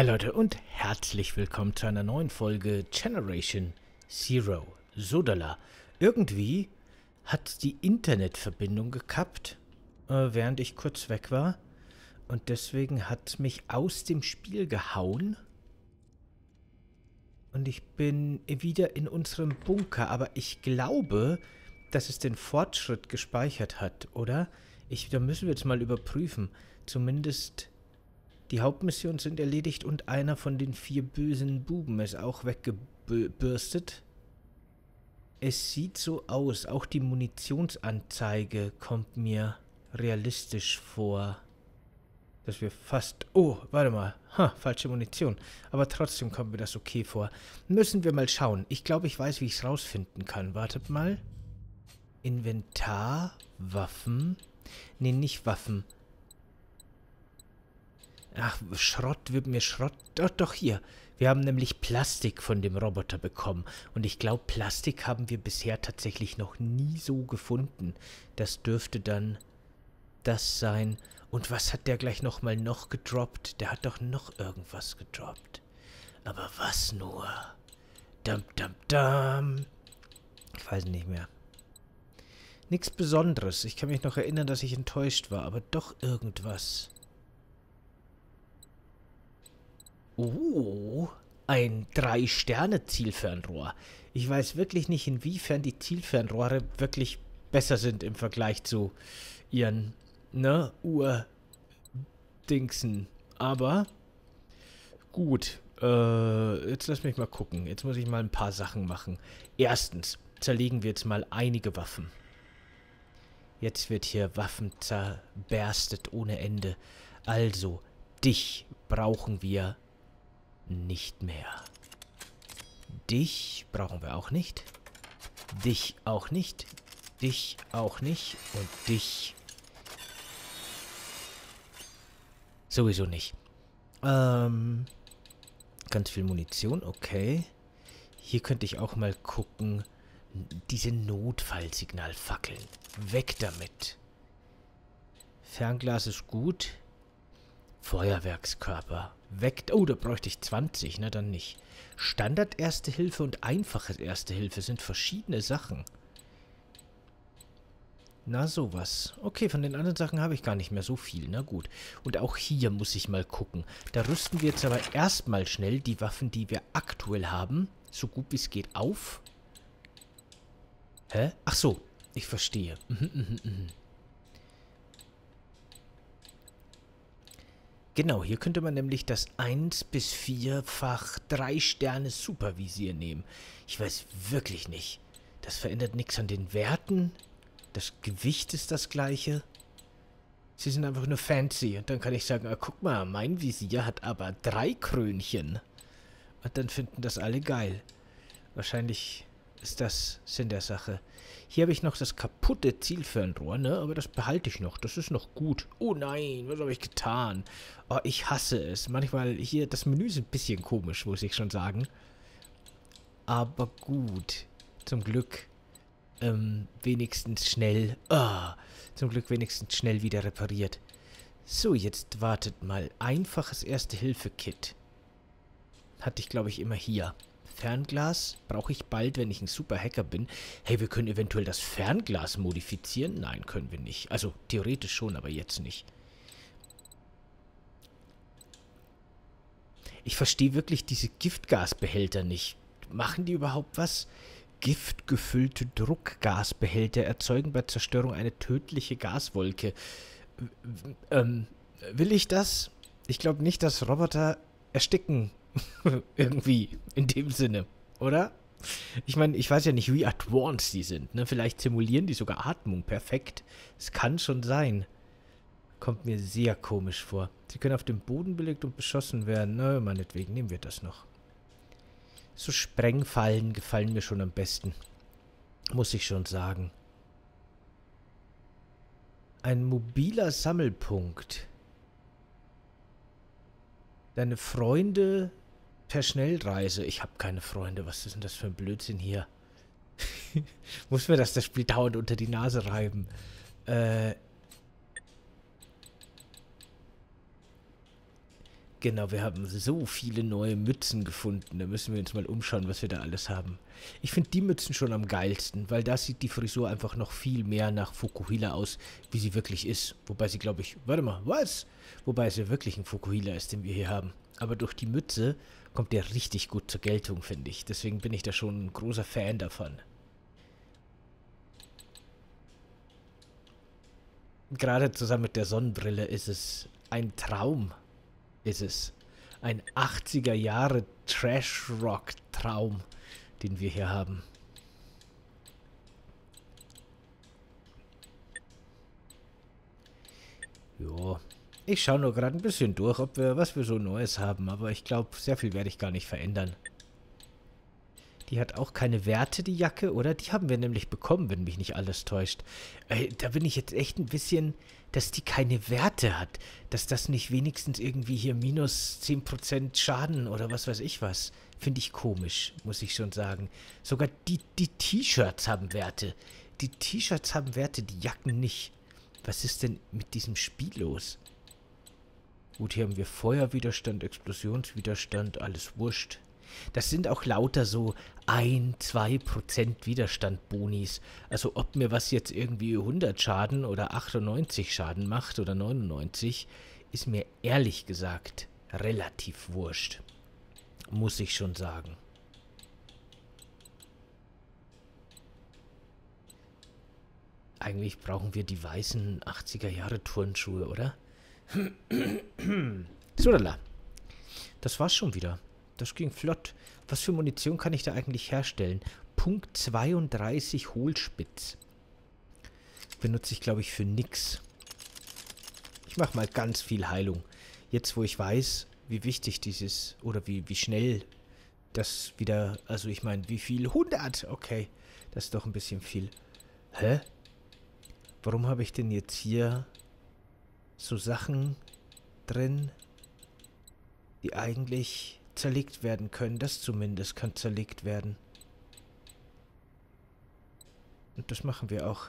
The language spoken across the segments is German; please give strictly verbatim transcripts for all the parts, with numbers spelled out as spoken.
Hi Leute und herzlich willkommen zu einer neuen Folge Generation Zero. Sodala. Irgendwie hat die Internetverbindung gekappt, äh, während ich kurz weg war. Und deswegen hat mich aus dem Spiel gehauen. Und ich bin wieder in unserem Bunker. Aber ich glaube, dass es den Fortschritt gespeichert hat, oder? Ich, da müssen wir jetzt mal überprüfen. Zumindest... Die Hauptmissionen sind erledigt und einer von den vier bösen Buben ist auch weggebürstet. Es sieht so aus. Auch die Munitionsanzeige kommt mir realistisch vor. Dass wir fast... Oh, warte mal. Ha, falsche Munition. Aber trotzdem kommt mir das okay vor. Müssen wir mal schauen. Ich glaube, ich weiß, wie ich es rausfinden kann. Wartet mal. Inventar. Waffen. Nee, nicht Waffen. Ach, Schrott wird mir Schrott... Doch, doch, hier. Wir haben nämlich Plastik von dem Roboter bekommen. Und ich glaube, Plastik haben wir bisher tatsächlich noch nie so gefunden. Das dürfte dann das sein. Und was hat der gleich nochmal noch gedroppt? Der hat doch noch irgendwas gedroppt. Aber was nur? Dam, dam, dam. Ich weiß nicht mehr. Nichts Besonderes. Ich kann mich noch erinnern, dass ich enttäuscht war. Aber doch irgendwas... Oh, ein drei Sterne Zielfernrohr. Ich weiß wirklich nicht, inwiefern die Zielfernrohre wirklich besser sind im Vergleich zu ihren, ne, Ur-Dingsen. Aber, gut, äh, jetzt lass mich mal gucken. Jetzt muss ich mal ein paar Sachen machen. Erstens, zerlegen wir jetzt mal einige Waffen. Jetzt wird hier Waffen zerberstet ohne Ende. Also, dich brauchen wir... Nicht mehr. Dich brauchen wir auch nicht. Dich auch nicht. Dich auch nicht. Und dich. Sowieso nicht. Ähm. Ganz viel Munition. Okay. Hier könnte ich auch mal gucken. Diese Notfallsignalfackeln. Weg damit. Fernglas ist gut. Feuerwerkskörper. Weg. Oh, da bräuchte ich zwanzig, ne, dann nicht. Standard-Erste Hilfe und einfaches Erste Hilfe sind verschiedene Sachen. Na, sowas. Okay, von den anderen Sachen habe ich gar nicht mehr so viel, na gut. Und auch hier muss ich mal gucken. Da rüsten wir jetzt aber erstmal schnell die Waffen, die wir aktuell haben, so gut wie es geht, auf. Hä? Ach so, ich verstehe. Mhm, mhm, mhm. Genau, hier könnte man nämlich das eins bis vierfach drei Sterne Supervisier nehmen. Ich weiß wirklich nicht. Das verändert nichts an den Werten. Das Gewicht ist das gleiche. Sie sind einfach nur fancy. Und dann kann ich sagen, ah, guck mal, mein Visier hat aber drei Krönchen. Und dann finden das alle geil. Wahrscheinlich ist das Sinn der Sache. Hier habe ich noch das kaputte Zielfernrohr, ne? Aber das behalte ich noch. Das ist noch gut. Oh nein, was habe ich getan? Oh, ich hasse es. Manchmal hier, das Menü ist ein bisschen komisch, muss ich schon sagen. Aber gut. Zum Glück ähm, wenigstens schnell... Oh, zum Glück wenigstens schnell wieder repariert. So, jetzt wartet mal. Einfaches Erste-Hilfe-Kit. Hatte ich, glaube ich, immer hier. Fernglas brauche ich bald, wenn ich ein Super-Hacker bin. Hey, wir können eventuell das Fernglas modifizieren. Nein, können wir nicht. Also, theoretisch schon, aber jetzt nicht. Ich verstehe wirklich diese Giftgasbehälter nicht. Machen die überhaupt was? Giftgefüllte Druckgasbehälter erzeugen bei Zerstörung eine tödliche Gaswolke. Ähm, will ich das? Ich glaube nicht, dass Roboter ersticken. Irgendwie, in dem Sinne, oder? Ich meine, ich weiß ja nicht, wie advanced die sind, ne? Vielleicht simulieren die sogar Atmung perfekt. Es kann schon sein. Kommt mir sehr komisch vor. Sie können auf dem Boden belegt und beschossen werden. Na, meinetwegen nehmen wir das noch. So Sprengfallen gefallen mir schon am besten. Muss ich schon sagen. Ein mobiler Sammelpunkt. Deine Freunde... Per Schnellreise. Ich habe keine Freunde. Was ist denn das für ein Blödsinn hier? Muss mir das das Spiel dauernd unter die Nase reiben? Äh. Genau, wir haben so viele neue Mützen gefunden. Da müssen wir uns mal umschauen, was wir da alles haben. Ich finde die Mützen schon am geilsten, weil da sieht die Frisur einfach noch viel mehr nach Fukuhila aus, wie sie wirklich ist. Wobei sie, glaube ich... Warte mal, was? Wobei es ja wirklich ein Fukuhila ist, den wir hier haben. Aber durch die Mütze kommt der richtig gut zur Geltung, finde ich. Deswegen bin ich da schon ein großer Fan davon. Gerade zusammen mit der Sonnenbrille ist es ein Traum. Ist es ein achtziger Jahre Trash-Rock-Traum, den wir hier haben. Jo, ich schaue nur gerade ein bisschen durch, ob wir, was wir so Neues haben, aber ich glaube, sehr viel werde ich gar nicht verändern. Die hat auch keine Werte, die Jacke, oder? Die haben wir nämlich bekommen, wenn mich nicht alles täuscht. Äh, da bin ich jetzt echt ein bisschen, dass die keine Werte hat. Dass das nicht wenigstens irgendwie hier minus zehn Prozent Schaden oder was weiß ich was. Finde ich komisch, muss ich schon sagen. Sogar die, die T-Shirts haben Werte. Die T-Shirts haben Werte, die Jacken nicht. Was ist denn mit diesem Spiel los? Gut, hier haben wir Feuerwiderstand, Explosionswiderstand, alles wurscht. Das sind auch lauter so ein bis zwei Prozent Widerstand-Bonis. Also ob mir was jetzt irgendwie hundert Schaden oder achtundneunzig Schaden macht oder neunundneunzig, ist mir ehrlich gesagt relativ wurscht. Muss ich schon sagen. Eigentlich brauchen wir die weißen achtziger Jahre Turnschuhe, oder? So, lala. Das war's schon wieder. Das ging flott. Was für Munition kann ich da eigentlich herstellen? Punkt zweiunddreißig Hohlspitz. Benutze ich, glaube ich, für nix. Ich mache mal ganz viel Heilung. Jetzt, wo ich weiß, wie wichtig dies ist, oder wie, wie schnell das wieder... Also, ich meine, wie viel? hundert! Okay, das ist doch ein bisschen viel. Hä? Warum habe ich denn jetzt hier so Sachen drin, die eigentlich... zerlegt werden können. Das zumindest kann zerlegt werden. Und das machen wir auch.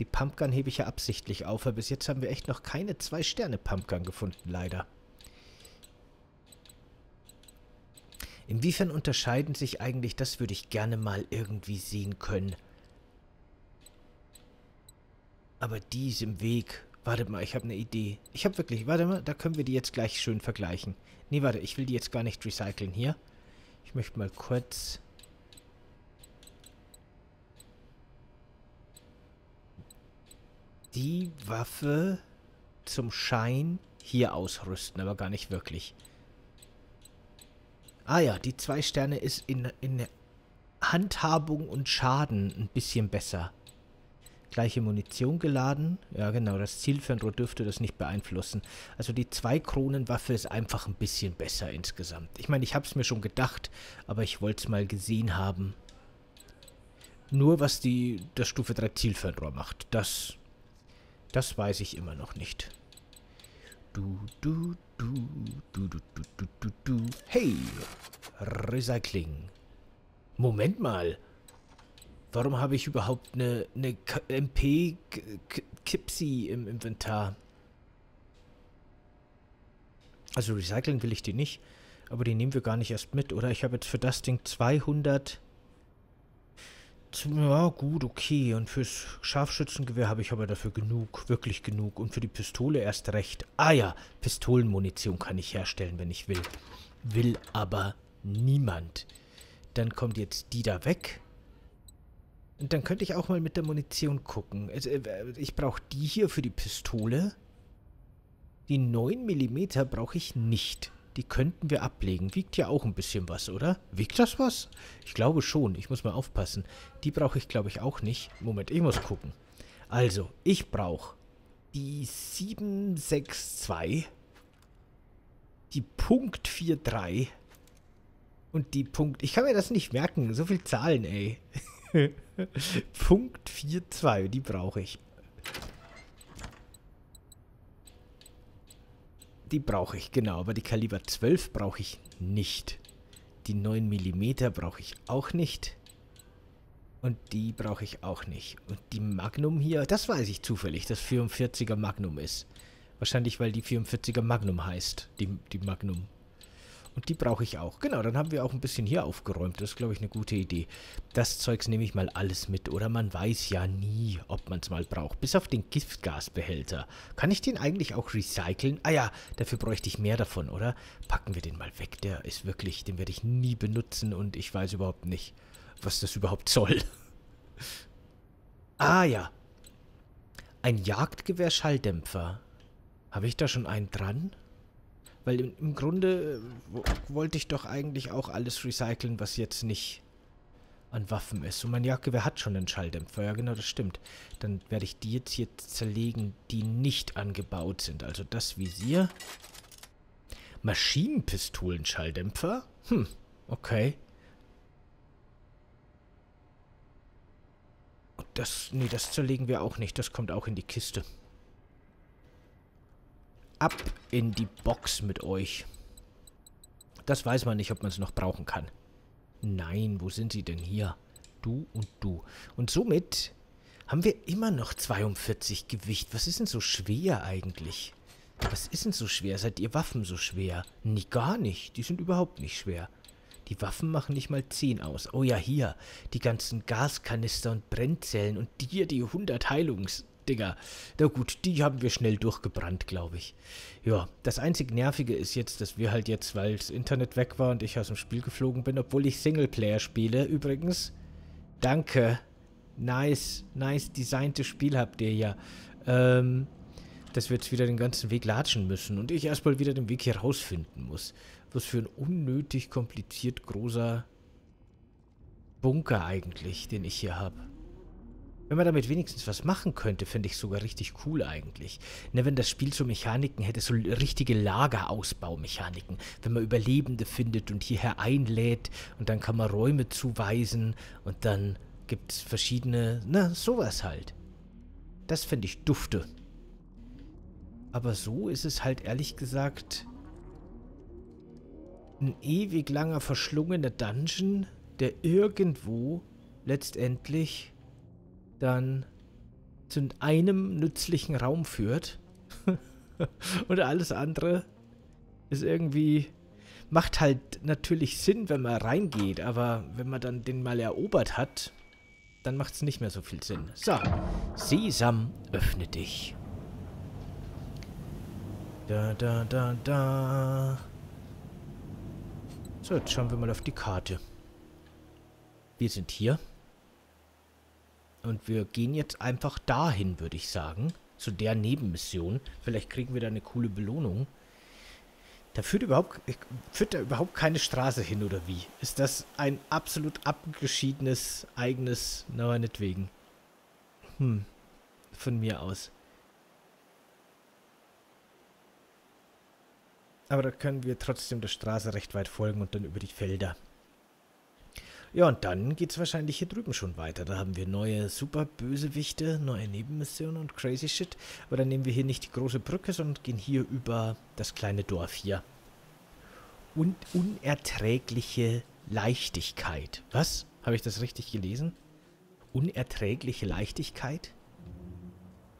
Die Pumpgun hebe ich ja absichtlich auf, weil bis jetzt haben wir echt noch keine zwei Sterne Pumpgun gefunden, leider. Inwiefern unterscheiden sich eigentlich, das würde ich gerne mal irgendwie sehen können. Aber die ist im Weg... Warte mal, ich habe eine Idee. Ich habe wirklich... Warte mal, da können wir die jetzt gleich schön vergleichen. Nee, warte, ich will die jetzt gar nicht recyceln hier. Ich möchte mal kurz... die Waffe zum Schein hier ausrüsten, aber gar nicht wirklich. Ah ja, die zwei Sterne ist in, in Handhabung und Schaden ein bisschen besser. Gleiche Munition geladen. Ja, genau. Das Zielfernrohr dürfte das nicht beeinflussen. Also die zwei Kronen Waffe ist einfach ein bisschen besser insgesamt. Ich meine, ich habe es mir schon gedacht, aber ich wollte es mal gesehen haben. Nur was die das Stufe drei Zielfernrohr macht. Das, das weiß ich immer noch nicht. Du, du, du, du, du, du, du, du, du. Hey! Recycling. Moment mal. Warum habe ich überhaupt eine, eine M P-Kipsi im Inventar? Also recyceln will ich die nicht, aber die nehmen wir gar nicht erst mit, oder? Ich habe jetzt für das Ding zweihundert... Ja gut, okay. Und fürs Scharfschützengewehr habe ich aber dafür genug, wirklich genug. Und für die Pistole erst recht. Ah ja, Pistolenmunition kann ich herstellen, wenn ich will. Will aber niemand. Dann kommt jetzt die da weg. Und dann könnte ich auch mal mit der Munition gucken. Ich brauche die hier für die Pistole. Die neun Millimeter brauche ich nicht. Die könnten wir ablegen. Wiegt ja auch ein bisschen was, oder? Wiegt das was? Ich glaube schon. Ich muss mal aufpassen. Die brauche ich, glaube ich, auch nicht. Moment, ich muss gucken. Also, ich brauche die sieben sechs zwei, die Punkt vierzig drei und die Punkt... Ich kann mir das nicht merken. So viele Zahlen, ey. Punkt vierzig zwei, die brauche ich. Die brauche ich, genau. Aber die Kaliber zwölf brauche ich nicht. Die neun Millimeter brauche ich auch nicht. Und die brauche ich auch nicht. Und die Magnum hier, das weiß ich zufällig, dass vierundvierziger Magnum ist. Wahrscheinlich, weil die vierundvierziger Magnum heißt. Die, die Magnum. Und die brauche ich auch. Genau, dann haben wir auch ein bisschen hier aufgeräumt. Das ist, glaube ich, eine gute Idee. Das Zeugs nehme ich mal alles mit. Oder man weiß ja nie, ob man es mal braucht. Bis auf den Giftgasbehälter. Kann ich den eigentlich auch recyceln? Ah ja, dafür bräuchte ich mehr davon, oder? Packen wir den mal weg. Der ist wirklich, den werde ich nie benutzen. Und ich weiß überhaupt nicht, was das überhaupt soll. Ah ja. Ein Jagdgewehr-Schalldämpfer. Habe ich da schon einen dran? Weil im, im Grunde äh, wollte ich doch eigentlich auch alles recyceln, was jetzt nicht an Waffen ist. Und mein Jagdgewehr hat schon einen Schalldämpfer. Ja, genau, das stimmt. Dann werde ich die jetzt hier zerlegen, die nicht angebaut sind. Also das Visier. Maschinenpistolen-Schalldämpfer? Hm, okay. Und das, nee, das zerlegen wir auch nicht. Das kommt auch in die Kiste. Ab in die Box mit euch. Das weiß man nicht, ob man es noch brauchen kann. Nein, wo sind sie denn hier? Du und du. Und somit haben wir immer noch zweiundvierzig Gewicht. Was ist denn so schwer eigentlich? Was ist denn so schwer? Seid ihr Waffen so schwer? Nee, gar nicht. Die sind überhaupt nicht schwer. Die Waffen machen nicht mal zehn aus. Oh ja, hier. Die ganzen Gaskanister und Brennzellen und hier die hundert Heilungs... Digga. Na gut, die haben wir schnell durchgebrannt, glaube ich. Ja, das einzig Nervige ist jetzt, dass wir halt jetzt, weil das Internet weg war und ich aus dem Spiel geflogen bin, obwohl ich Singleplayer spiele, übrigens. Danke. Nice, nice designtes Spiel habt ihr ja. Ähm, dass wir jetzt wieder den ganzen Weg latschen müssen und ich erstmal wieder den Weg hier rausfinden muss. Was für ein unnötig kompliziert großer Bunker eigentlich, den ich hier habe. Wenn man damit wenigstens was machen könnte, finde ich sogar richtig cool eigentlich. Ne, wenn das Spiel so Mechaniken hätte, so richtige Lagerausbaumechaniken. Wenn man Überlebende findet und hierher einlädt und dann kann man Räume zuweisen und dann gibt es verschiedene, na, sowas halt. Das finde ich dufte. Aber so ist es halt ehrlich gesagt ein ewig langer verschlungener Dungeon, der irgendwo letztendlich dann zu einem nützlichen Raum führt. Und alles andere ist irgendwie... Macht halt natürlich Sinn, wenn man reingeht, aber wenn man dann den mal erobert hat, dann macht es nicht mehr so viel Sinn. So, Sesam, öffne dich. Da, da, da, da. So, jetzt schauen wir mal auf die Karte. Wir sind hier. Und wir gehen jetzt einfach dahin, würde ich sagen. Zu der Nebenmission. Vielleicht kriegen wir da eine coole Belohnung. Da führt, überhaupt, führt da überhaupt keine Straße hin, oder wie? Ist das ein absolut abgeschiedenes, eigenes... Na, meinetwegen. Hm. Von mir aus. Aber da können wir trotzdem der Straße recht weit folgen und dann über die Felder. Ja, und dann geht's wahrscheinlich hier drüben schon weiter. Da haben wir neue Superbösewichte, neue Nebenmissionen und crazy shit. Aber dann nehmen wir hier nicht die große Brücke, sondern gehen hier über das kleine Dorf hier. Und unerträgliche Leichtigkeit. Was? Habe ich das richtig gelesen? Unerträgliche Leichtigkeit?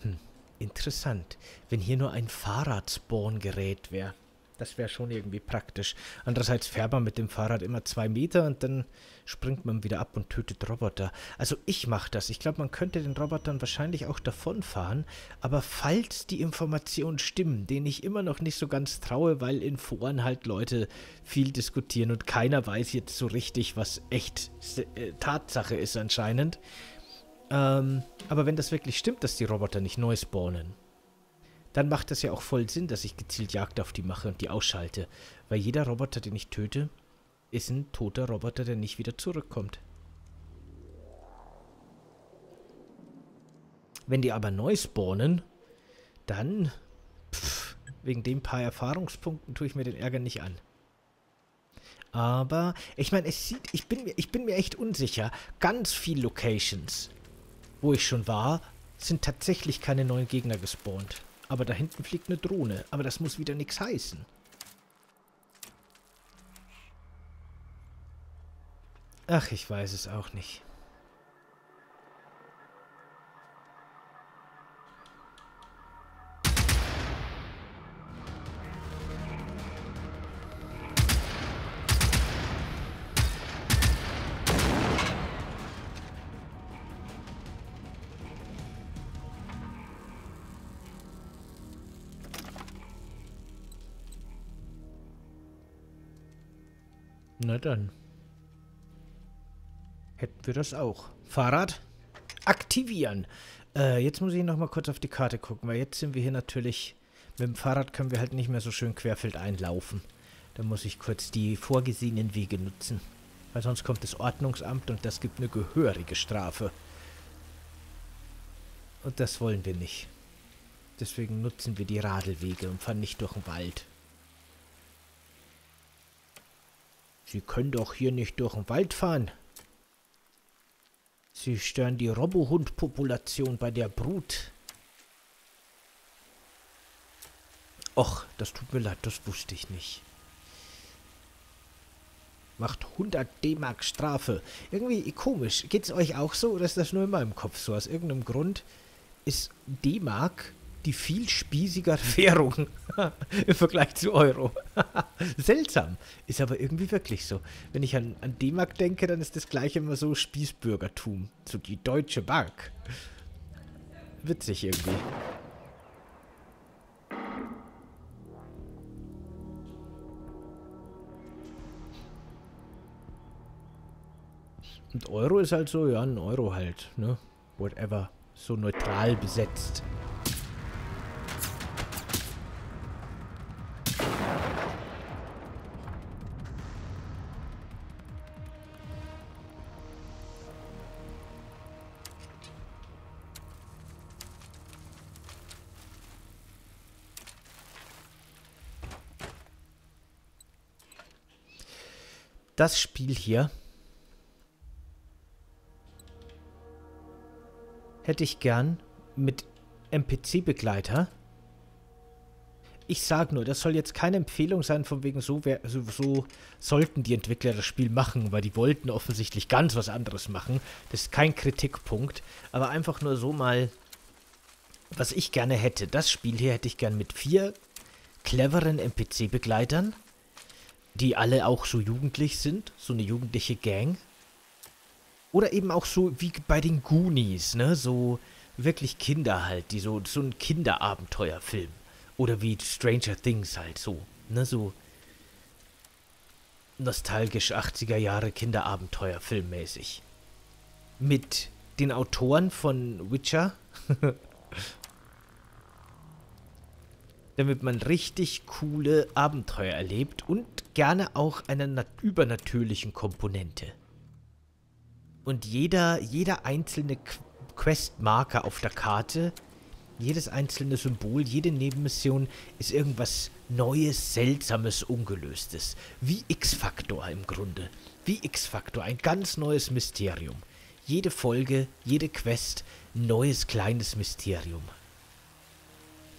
Hm, interessant. Wenn hier nur ein Fahrradspawn-Gerät wäre. Das wäre schon irgendwie praktisch. Andererseits fährt man mit dem Fahrrad immer zwei Meter und dann springt man wieder ab und tötet Roboter. Also ich mache das. Ich glaube, man könnte den Robotern wahrscheinlich auch davonfahren. Aber falls die Informationen stimmen, denen ich immer noch nicht so ganz traue, weil in Foren halt Leute viel diskutieren und keiner weiß jetzt so richtig, was echt äh, Tatsache ist anscheinend. Ähm, aber wenn das wirklich stimmt, dass die Roboter nicht neu spawnen, dann macht das ja auch voll Sinn, dass ich gezielt Jagd auf die mache und die ausschalte. Weil jeder Roboter, den ich töte, ist ein toter Roboter, der nicht wieder zurückkommt. Wenn die aber neu spawnen, dann, pff, wegen dem paar Erfahrungspunkten tue ich mir den Ärger nicht an. Aber, ich meine, es sieht, ich bin mir, ich bin mir echt unsicher. Ganz viele Locations, wo ich schon war, sind tatsächlich keine neuen Gegner gespawnt. Aber da hinten fliegt eine Drohne. Aber das muss wieder nichts heißen. Ach, ich weiß es auch nicht. Na dann. Hätten wir das auch. Fahrrad aktivieren. Äh, jetzt muss ich noch mal kurz auf die Karte gucken, weil jetzt sind wir hier natürlich... Mit dem Fahrrad können wir halt nicht mehr so schön querfeldein laufen. Da muss ich kurz die vorgesehenen Wege nutzen. Weil sonst kommt das Ordnungsamt und das gibt eine gehörige Strafe. Und das wollen wir nicht. Deswegen nutzen wir die Radlwege und fahren nicht durch den Wald. Sie können doch hier nicht durch den Wald fahren. Sie stören die Robohund-Population bei der Brut. Och, das tut mir leid, das wusste ich nicht. Macht hundert D-Mark Strafe. Irgendwie komisch. Geht's euch auch so oder ist das nur in meinem Kopf so? Aus irgendeinem Grund ist D-Mark die viel spießigere Währung im Vergleich zu Euro. Seltsam. Ist aber irgendwie wirklich so. Wenn ich an, an D-Mark denke, dann ist das gleiche immer so Spießbürgertum. So die Deutsche Bank. Witzig irgendwie. Und Euro ist halt so, ja, ein Euro halt, ne? Whatever. So neutral besetzt. Das Spiel hier... hätte ich gern mit N P C-Begleiter. Ich sag nur, das soll jetzt keine Empfehlung sein, von wegen so, wer, so, so sollten die Entwickler das Spiel machen, weil die wollten offensichtlich ganz was anderes machen. Das ist kein Kritikpunkt, aber einfach nur so mal, was ich gerne hätte. Das Spiel hier hätte ich gern mit vier cleveren N P C-Begleitern, die alle auch so jugendlich sind, so eine jugendliche Gang. Oder eben auch so wie bei den Goonies, ne? So wirklich Kinder halt, die so, so ein Kinderabenteuerfilm. Oder wie Stranger Things halt so, ne? So nostalgisch achtziger Jahre Kinderabenteuerfilmmäßig. Mit den Autoren von Witcher. Damit man richtig coole Abenteuer erlebt und gerne auch einer übernatürlichen Komponente. Und jeder, jeder einzelne Questmarker auf der Karte, jedes einzelne Symbol, jede Nebenmission ist irgendwas Neues, Seltsames, Ungelöstes. Wie X-Faktor im Grunde. Wie X-Faktor, ein ganz neues Mysterium. Jede Folge, jede Quest, ein neues kleines Mysterium,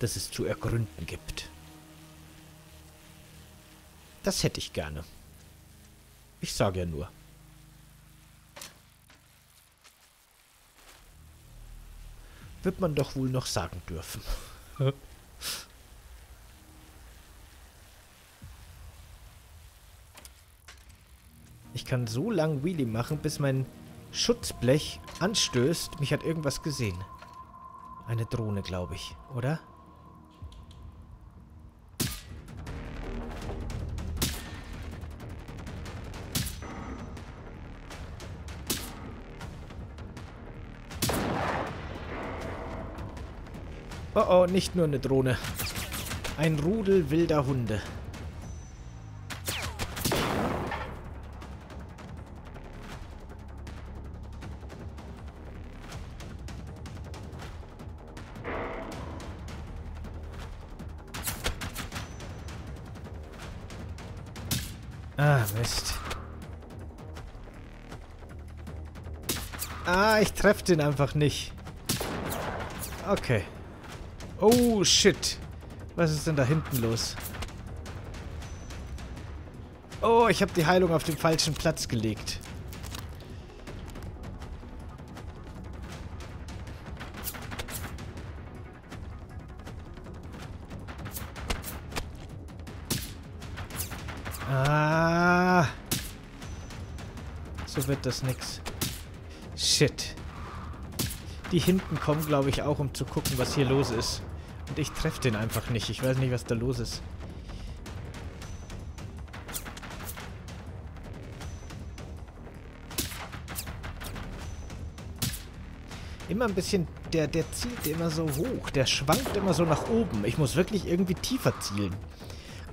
das es zu ergründen gibt. Das hätte ich gerne. Ich sage ja nur. Wird man doch wohl noch sagen dürfen. Ich kann so lang Wheelie machen, bis mein Schutzblech anstößt. Mich hat irgendwas gesehen. Eine Drohne, glaube ich, oder? Oh oh, nicht nur eine Drohne. Ein Rudel wilder Hunde. Ah, Mist. Ah, ich treffe den einfach nicht. Okay. Oh, shit. Was ist denn da hinten los? Oh, ich habe die Heilung auf den falschen Platz gelegt. Ah. So wird das nix. Shit. Die hinten kommen, glaube ich, auch, um zu gucken, was hier los ist. Und ich treffe den einfach nicht. Ich weiß nicht, was da los ist. immer ein bisschen, der, der zielt immer so hoch, der schwankt immer so nach oben. Ich muss wirklich irgendwie tiefer zielen.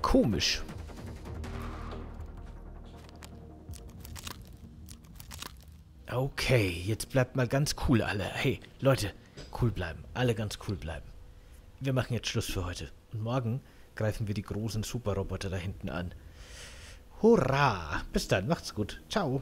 Komisch. Okay, jetzt bleibt mal ganz cool alle. Hey, Leute, cool bleiben. Alle ganz cool bleiben. Wir machen jetzt Schluss für heute. Und morgen greifen wir die großen Superroboter da hinten an. Hurra! Bis dann, macht's gut. Ciao.